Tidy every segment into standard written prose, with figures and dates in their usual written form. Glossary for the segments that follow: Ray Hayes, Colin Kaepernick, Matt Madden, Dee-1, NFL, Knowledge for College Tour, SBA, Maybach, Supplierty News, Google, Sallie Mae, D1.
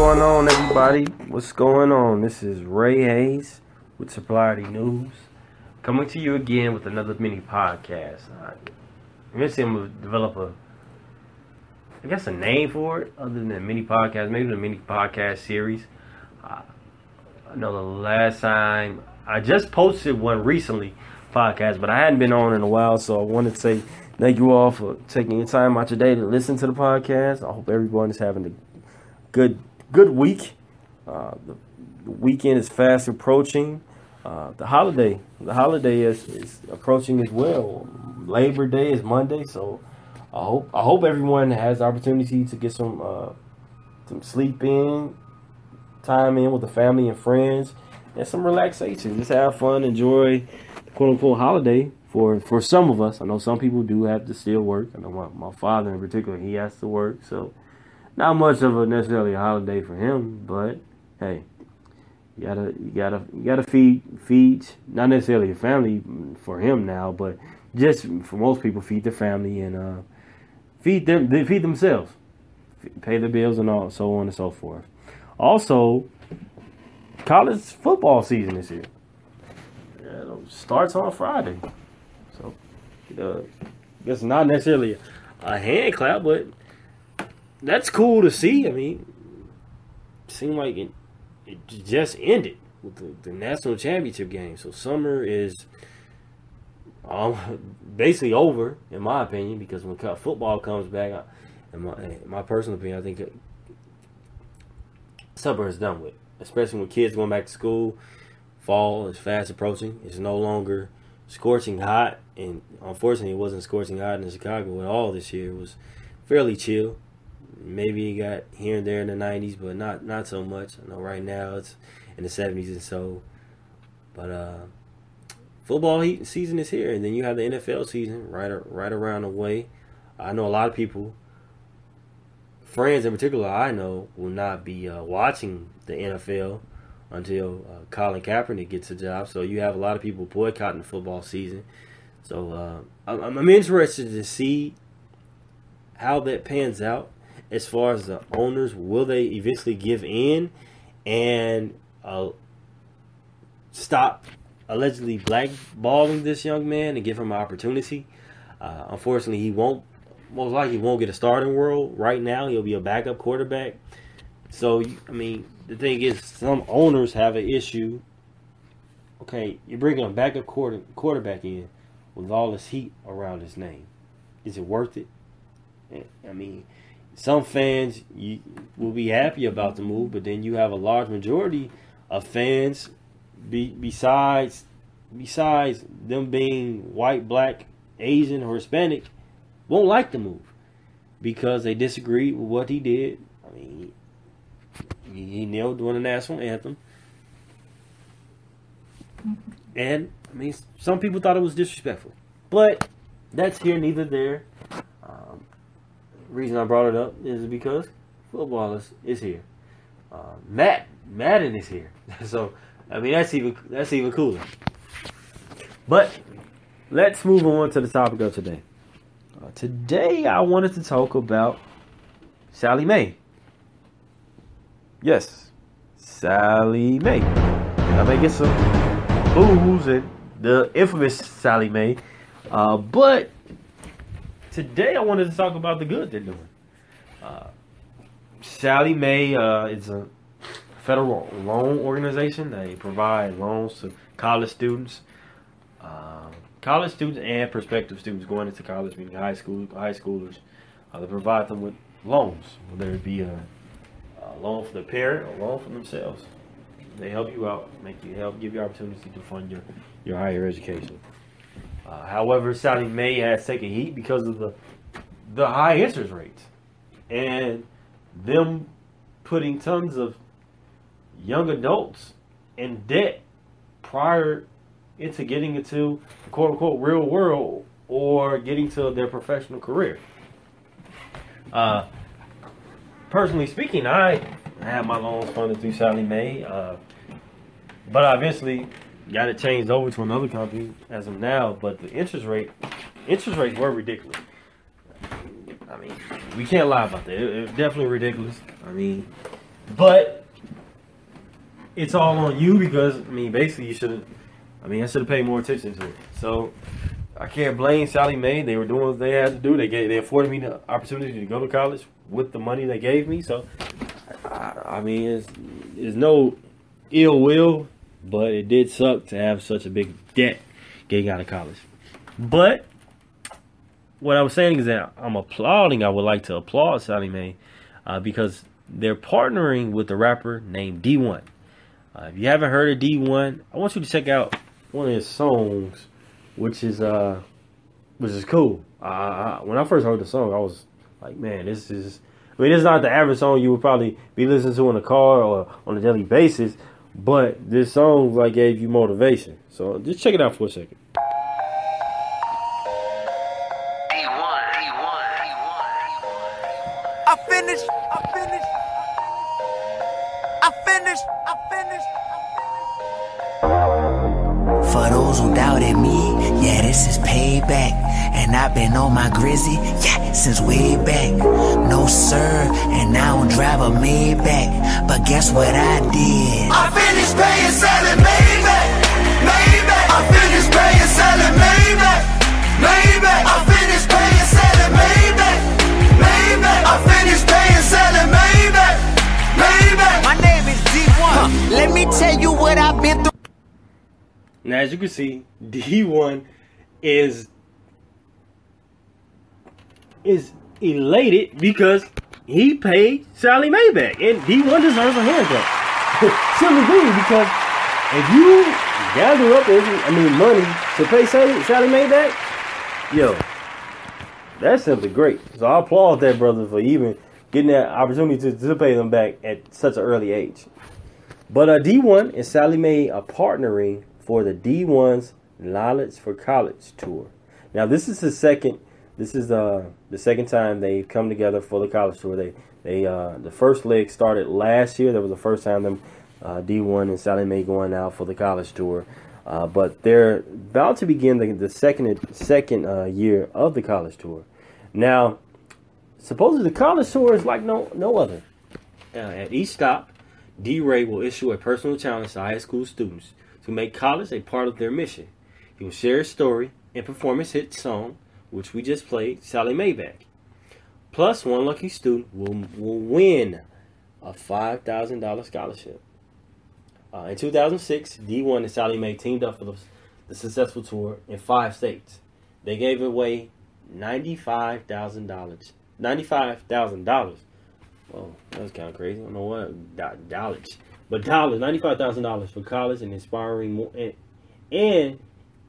going on, everybody? What's going on? This is Ray Hayes with Supplierty News, coming to you again with another mini podcast. I'm gonna develop a name for it other than a mini podcast, maybe the mini podcast series. I know the last time I just posted one recently podcast, but I hadn't been on in a while, so I wanted to say thank you all for taking your time out your day to listen to the podcast. I hope everyone is having a good week. The weekend is fast approaching. The holiday is approaching as well. Labor Day is Monday, so I hope everyone has the opportunity to get some sleep in, time in with the family and friends, and some relaxation. Just have fun, enjoy the quote unquote holiday for some of us. I know some people do have to still work. I know my father in particular, he has to work, so not much of a necessarily a holiday for him, but hey, you gotta feed not necessarily your family for him now, but just for most people, feed their family and feed themselves, pay their bills and all, so on and so forth. Also, college football season is here. It starts on Friday, so it's not necessarily a hand clap, but that's cool to see. I mean, it seemed like it just ended with the national championship game. So summer is basically over, in my opinion, because when football comes back, in my personal opinion, I think summer is done with, especially when kids going back to school. Fall is fast approaching. It's no longer scorching hot, and unfortunately, it wasn't scorching hot in Chicago at all this year. It was fairly chill. Maybe it got here and there in the 90s, but not so much. I know right now it's in the 70s and so. But football season is here, and then you have the NFL season right around the way. I know a lot of people, friends in particular I know, will not be watching the NFL until Colin Kaepernick gets a job. So you have a lot of people boycotting the football season. So I'm interested to see how that pans out. As far as the owners, will they eventually give in and stop allegedly blackballing this young man and give him an opportunity? Unfortunately, he won't. Most likely, he won't get a starting role right now. He'll be a backup quarterback. So, I mean, the thing is, some owners have an issue. Okay, you're bringing a backup quarterback in with all this heat around his name. Is it worth it? I mean, some fans will be happy about the move, but then you have a large majority of fans, besides them being white, black, Asian, or Hispanic, won't like the move because they disagreed with what he did. I mean, he kneeled during the national anthem. And, I mean, some people thought it was disrespectful. But that's here, neither there. Reason I brought it up is because football is here. Matt Madden is here, so I mean that's even cooler. But let's move on to the topic of today. Today I wanted to talk about Sallie Mae. Yes, Sallie Mae. I may get some booze and the infamous Sallie Mae, but today I wanted to talk about the good they're doing. Sallie Mae is a federal loan organization. They provide loans to college students and prospective students going into college, meaning high schoolers. They provide them with loans, whether it be a loan for their parent or a loan for themselves. They help you out, give you opportunity to fund your higher education. However, Sallie Mae has taken heat because of the high interest rates and them putting tons of young adults in debt prior into getting into the quote-unquote real world or getting to their professional career. Personally speaking, I had my loans funded through Sallie Mae, but I eventually got it changed over to another company as of now, but the interest rates were ridiculous. I mean, we can't lie about that. It was definitely ridiculous. I mean, But it's all on you because, I mean, basically you should have, I mean, I should have paid more attention to it. So I can't blame Sallie Mae. They were doing what they had to do. They afforded me the opportunity to go to college with the money they gave me. So, I mean, it's no ill will, but it did suck to have such a big debt getting out of college. But what I was saying is that I'm applauding. I would like to applaud Sallie Mae because they're partnering with a rapper named Dee-1. If you haven't heard of Dee-1, I want you to check out one of his songs, which is cool. When I first heard the song, I was like, man, this is. I mean, it's not the average song you would probably be listening to in the car or on a daily basis, but this song like gave you motivation. So just check it out for a second. I finished. For those who doubted me, yeah, this is payback. And I've been on my grizzly, yeah, since way back. No sir, and I don't drive a Maybach. But guess what I did? I finished paying Sallie Maybach, Maybach. I finished paying Sallie Maybach, Maybach. I finished paying Sallie Maybach, Maybach. I finished paying Sallie Maybach, Maybach. My name is D1. Let me tell you what I've been through. Now, as you can see, D1 is elated because he paid Sallie Mae back, and D1 deserves a handcuff. Simply because if you gather up money to pay Sallie Mae back, yo, that's simply great. So I applaud that brother for even getting that opportunity to pay them back at such an early age. But D1 and Sallie Mae are partnering for the D1's Knowledge for College tour. Now this is the second time they've come together for the college tour. The first leg started last year. That was the first time them D1 and Sallie Mae going out for the college tour. But they're about to begin the second year of the college tour. Now, supposedly the college tour is like no other. At each stop, D-Ray will issue a personal challenge to high school students to make college a part of their mission. He will share his story and perform his hit song, which we just played, Sallie Mae back. Plus, one lucky student will win a $5,000 scholarship. In 2006, D1 and Sallie Mae teamed up for the successful tour in 5 states. They gave away $95,000. $95,000. Well, that was kind of crazy. I don't know what dollars, but dollars. $95,000 for college and inspiring more and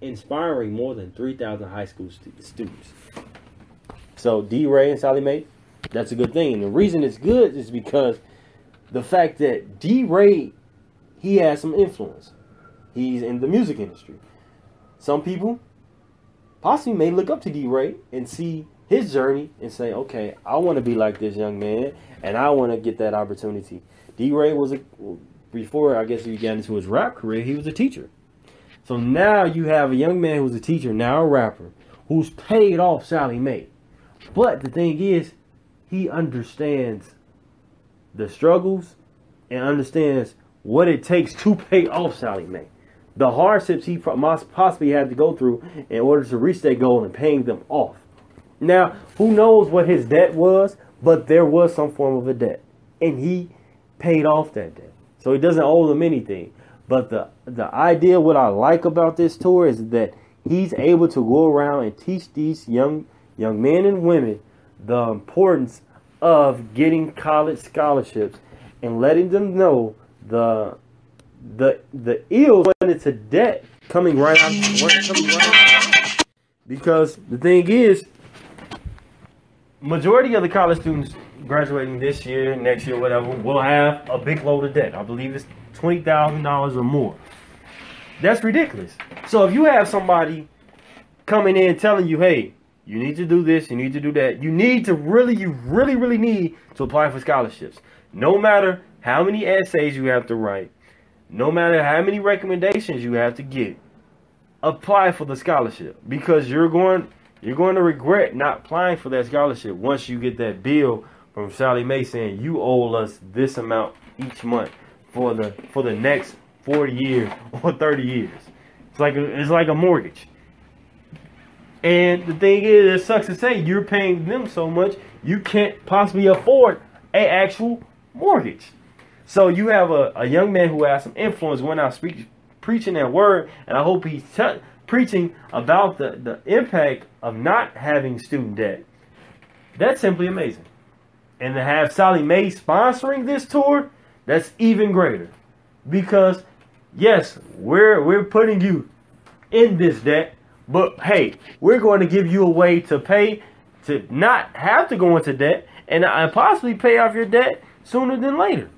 inspiring more than 3,000 high school students. So D-Ray and Sallie Mae, that's a good thing. And the reason it's good is because the fact that D-Ray, he has some influence. He's in the music industry. Some people possibly may look up to D-Ray and see his journey and say, okay, I want to be like this young man and I want to get that opportunity. D-Ray was, before I guess he got into his rap career, he was a teacher. So now you have a young man who's a teacher, now a rapper, who's paid off Sallie Mae. But the thing is, he understands the struggles and understands what it takes to pay off Sallie Mae. The hardships he possibly had to go through in order to reach that goal and paying them off. Now, who knows what his debt was, but there was some form of a debt. And he paid off that debt. So he doesn't owe them anything. But the idea, what I like about this tour is that he's able to go around and teach these young men and women the importance of getting college scholarships and letting them know the ills when it's a debt coming right out. Because the thing is, majority of the college students graduating this year, next year, whatever, will have a big load of debt. I believe it's $20,000 or more. That's ridiculous. So if you have somebody coming in telling you, hey, you need to do this, you need to do that, you need to really, you really, really need to apply for scholarships. No matter how many essays you have to write, no matter how many recommendations you have to get, apply for the scholarship because you're going to regret not applying for that scholarship once you get that bill from Sallie Mae saying you owe us this amount each month for the next 40 years or 30 years. It's like a mortgage. And the thing is, it sucks to say you're paying them so much you can't possibly afford an actual mortgage. So you have a young man who has some influence when I speak preaching that word, and I hope he's preaching about the impact of not having student debt. That's simply amazing. And to have Sallie Mae sponsoring this tour, that's even greater. Because yes, we're putting you in this debt, but hey, we're going to give you a way to pay to not have to go into debt and possibly pay off your debt sooner than later.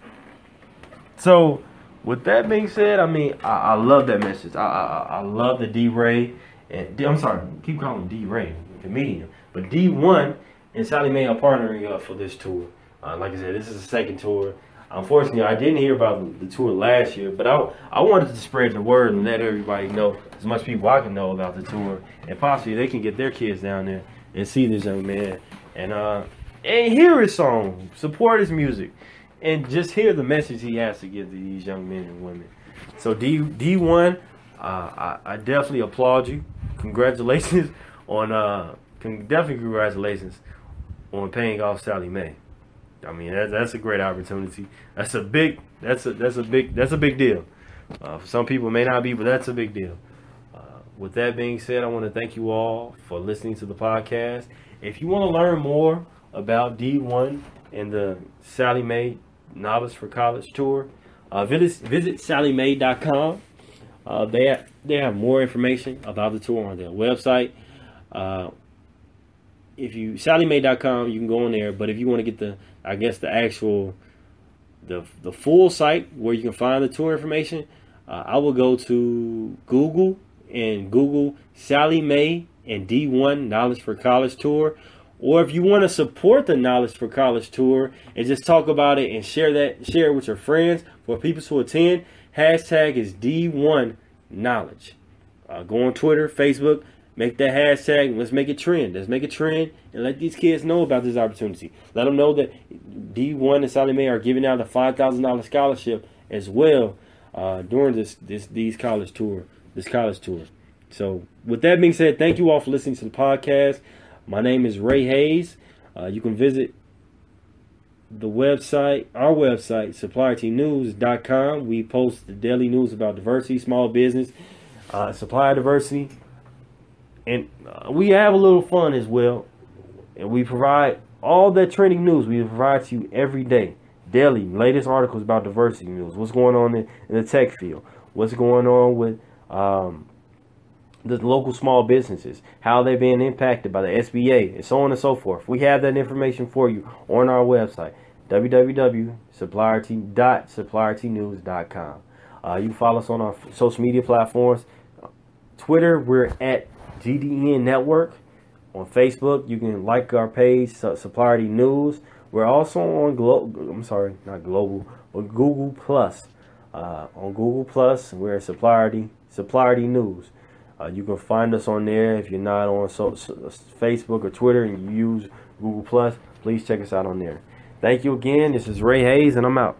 So with that being said, I mean, I love that message. I love the D-Ray, and I'm sorry, I keep calling him D-Ray, comedian, but D-1 and Sallie Mae are partnering up for this tour. Like I said, this is the second tour. Unfortunately, I didn't hear about the tour last year, but I wanted to spread the word and let everybody know, as much people I can know about the tour, and possibly they can get their kids down there and see this young man and hear his song, support his music, and just hear the message he has to give to these young men and women. So D1, I definitely applaud you. Congratulations on paying off Sallie Mae. I mean, that's a great opportunity. That's a big deal. For some people it may not be, but that's a big deal. With that being said, I want to thank you all for listening to the podcast. If you want to learn more about D1 and the Sallie Mae Novice for College Tour, visit SallieMae.com. They have more information about the tour on their website. If you SallieMae.com, you can go on there. But if you want to get the full site where you can find the tour information, I will go to Google and Google Sallie Mae and D1 Knowledge for College Tour. Or if you want to support the Knowledge for College Tour and just talk about it and share it with your friends, for people to attend, hashtag is D1 Knowledge. Go on Twitter, Facebook, make that hashtag, and let's make it trend. Let's make it trend and let these kids know about this opportunity. Let them know that D1 and Sallie Mae are giving out the $5,000 scholarship as well during this college tour. So with that being said, thank you all for listening to the podcast. My name is Ray Hayes. You can visit the website, our website, suppliertynews.com. We post the daily news about diversity, small business, supplier diversity, and we have a little fun as well. And we provide all that trending news. We provide to you every day, daily, latest articles about diversity news. What's going on in the tech field? What's going on with the local small businesses, how they're being impacted by the SBA, and so on and so forth. We have that information for you on our website, www.supplierty.suppliertynews.com. You can follow us on our social media platforms. Twitter, we're at GDN Network. On Facebook, you can like our page, Supplierty News. We're also on Google Plus. On Google Plus, we're at Supplierty News. You can find us on there. If you're not on Facebook or Twitter and you use Google Plus, please check us out on there. Thank you again. This is Ray Hayes, and I'm out.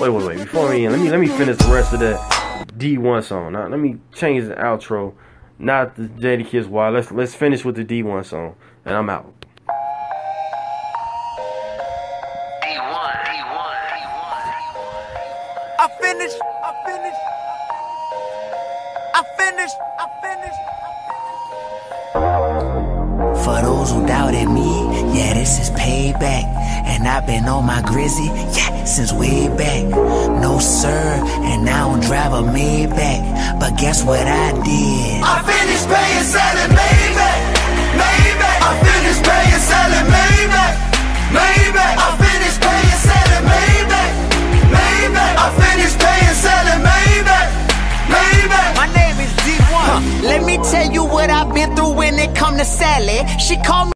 Wait. Before we end, let me finish the rest of that D1 song. Now, let me change the outro, not the Jada Kiss Wild. Let's finish with the D1 song, and I'm out. I finished. For those who doubted me, yeah, this is payback. And I've been on my grizzly, yeah, since way back. No sir, and I don't drive a Maybach. But guess what I did? I finished paying Sallie Maybach, Maybach. I finished paying Sallie Maybach, Maybach. I finished paying Sallie Maybach, Maybach. I finished paying Sallie Maybach, Maybach. My name is D1. Let me tell you what I've been through when it come to Sallie. She called me.